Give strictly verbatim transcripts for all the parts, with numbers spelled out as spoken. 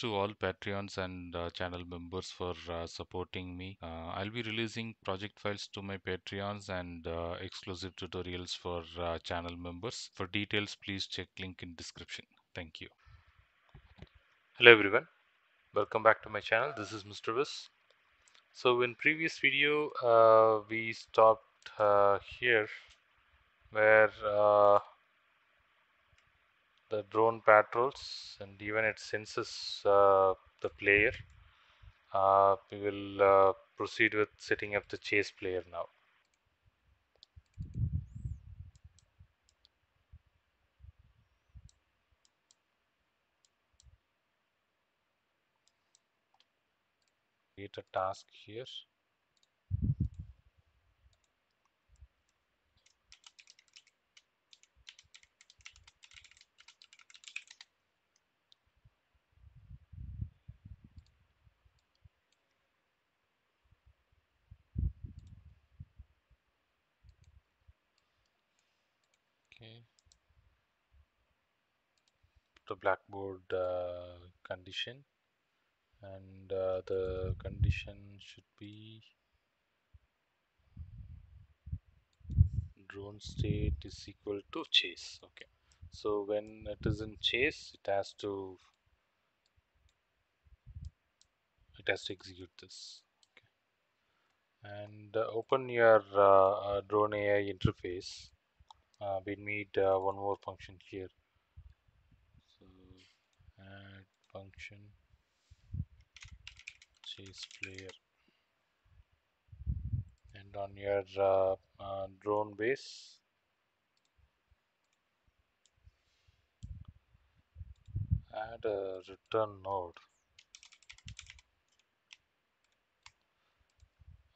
to all Patreons and uh, channel members for uh, supporting me. Uh, I'll be releasing project files to my Patreons and uh, exclusive tutorials for uh, channel members. For details, please check link in description. Thank you. Hello everyone, welcome back to my channel. This is Mister Whiz. So in previous video, uh, we stopped uh, here where uh, the drone patrols and even it senses uh, the player. Uh, we will uh, proceed with setting up the chase player now. Create a task here. Okay. The blackboard uh, condition. And uh, the condition should be drone state is equal to chase. Okay, so when it is in chase, it has to it has to execute this. Okay, and uh, open your uh, uh, drone A I interface. Uh, we need uh, one more function here. So add function. Chase player, and on your uh, uh, drone base add a return node.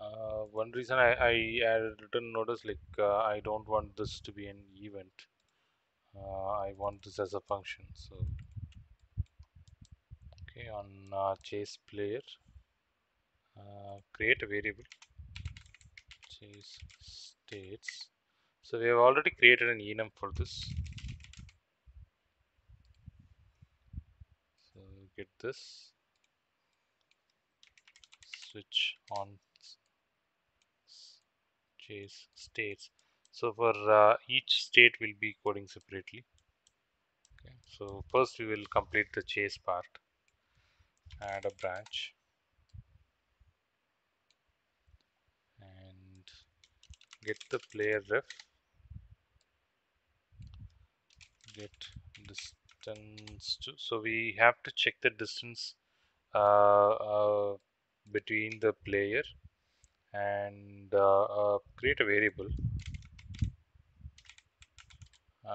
Uh, one reason I, I added return node is like uh, I don't want this to be an event. uh, I want this as a function. So okay, on uh, chase player, Uh, create a variable chase states. So we have already created an enum for this, so get this, switch on chase states. So for uh, each state we'll be coding separately. Okay, so first we will complete the chase part. Add a branch and get the player ref, get distance to, so we have to check the distance uh, uh, between the player and uh, uh, create a variable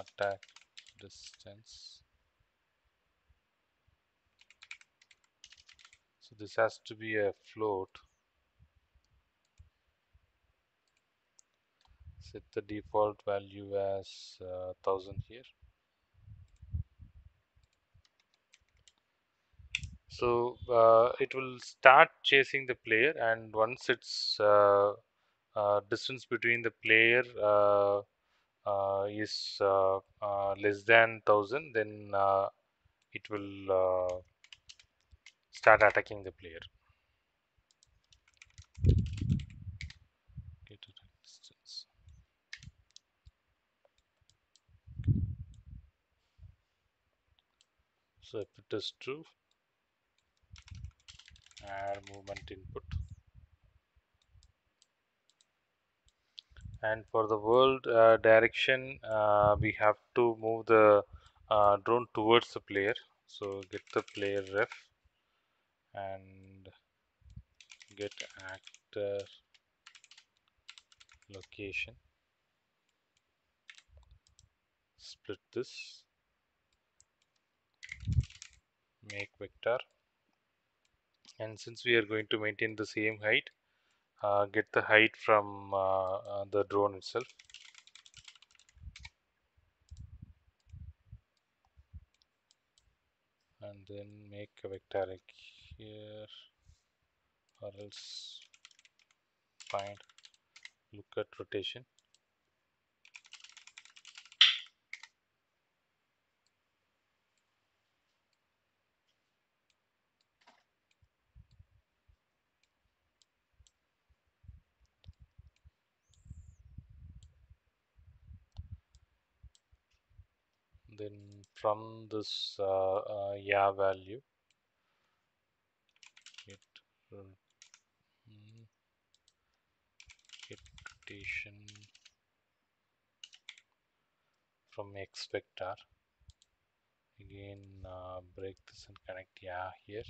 attack distance. So this has to be a float. Set the default value as uh, one thousand here. So uh, it will start chasing the player, and once its uh, uh, distance between the player uh, uh, is uh, uh, less than one thousand, then uh, it will uh, start attacking the player. So if it is true, add movement input, and for the world uh, direction uh, we have to move the uh, drone towards the player. So get the player ref and get actor location, split this, make vector, and since we are going to maintain the same height, uh, get the height from uh, uh, the drone itself. And then make a vector like here, or else find look at rotation. then from this uh, uh, yeah value get get rotation from X vector. Again uh, break this and connect yeah here.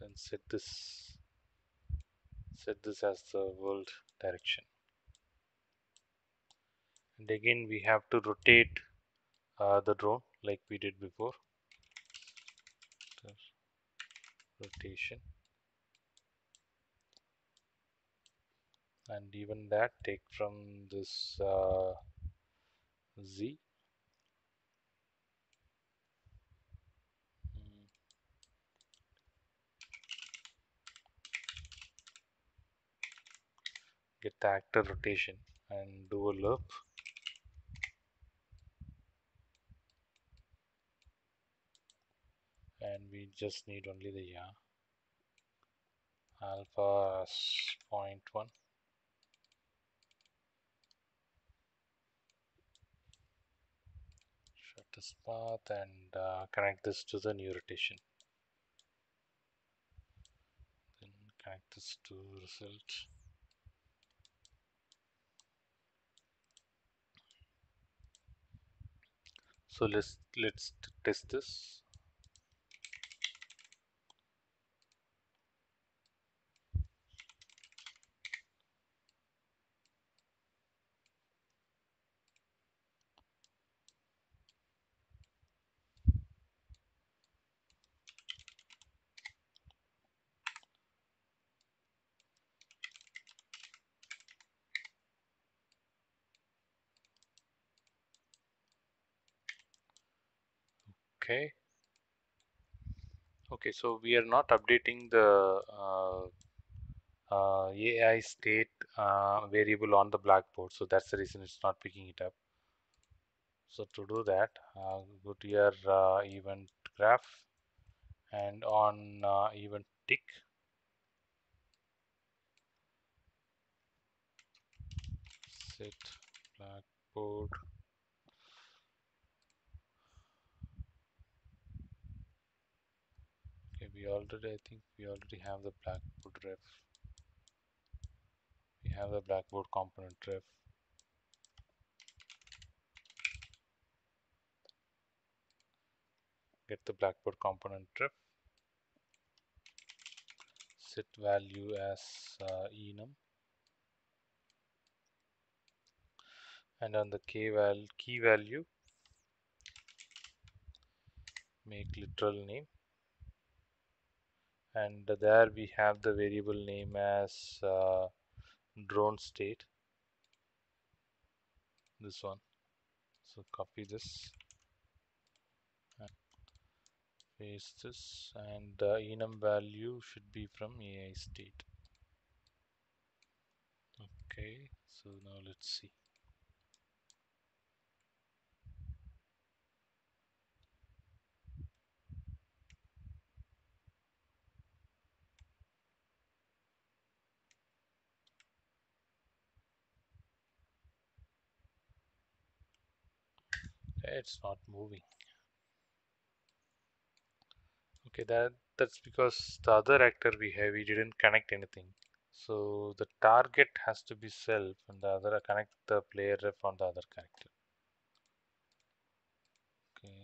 Then set this set this as the world direction, and again we have to rotate uh, the drone like we did before. Rotation, and even that take from this uh, Z. Get the actor rotation and do a loop. And we just need only the yeah. Alpha point one. Shut this path and uh, connect this to the new rotation. Then connect this to result. So let's let's test this. Okay. Okay, so we are not updating the uh, uh, A I state uh, variable on the blackboard, so that's the reason it's not picking it up. So to do that, uh, go to your uh, event graph and on uh, event tick. Set blackboard. We already, I think we already have the blackboard ref. We have the blackboard component ref. Get the blackboard component ref. Set value as uh, enum. And on the key val key value, make literal name. And there we have the variable name as uh, drone state. This one. So copy this, and paste this, and uh, enum value should be from A I state. Okay. So now let's see. It's not moving. Okay, that that's because the other actor we have, we didn't connect anything. So the target has to be self, and the other connect the player ref on the other character. Okay.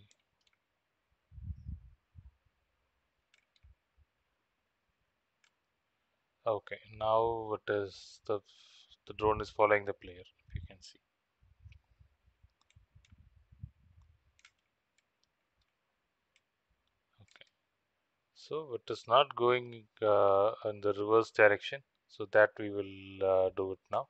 Okay. Now it is the the drone is following the player. If you can see. So it is not going uh, in the reverse direction, so that we will uh, do it now.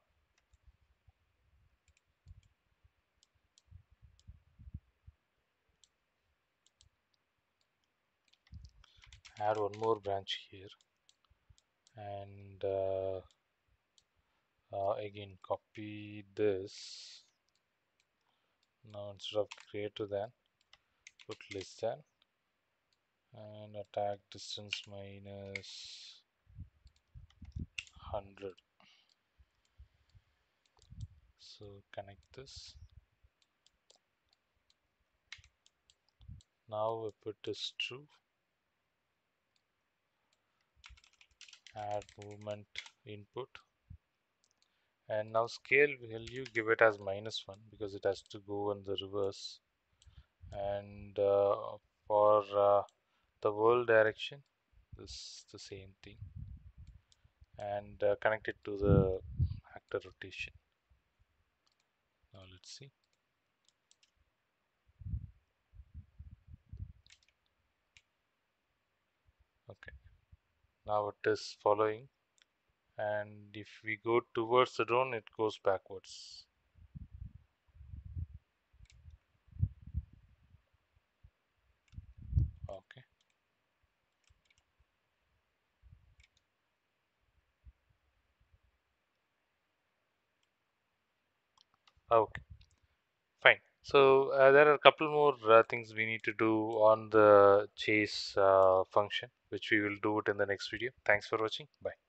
Add one more branch here, and uh, uh, again copy this. Now instead of greater than, put less than. And attack distance minus one hundred. also connect this. Now if it is true, add movement input, and now scale value give it as minus one because it has to go in the reverse, and uh, for uh, the world direction this is the same thing, and uh, connect it to the actor rotation. Now let's see. Okay, now it is following, and if we go towards the drone it goes backwards. Okay, okay fine. So uh, there are a couple more uh, things we need to do on the chase uh, function, which we will do it in the next video. Thanks for watching. Bye.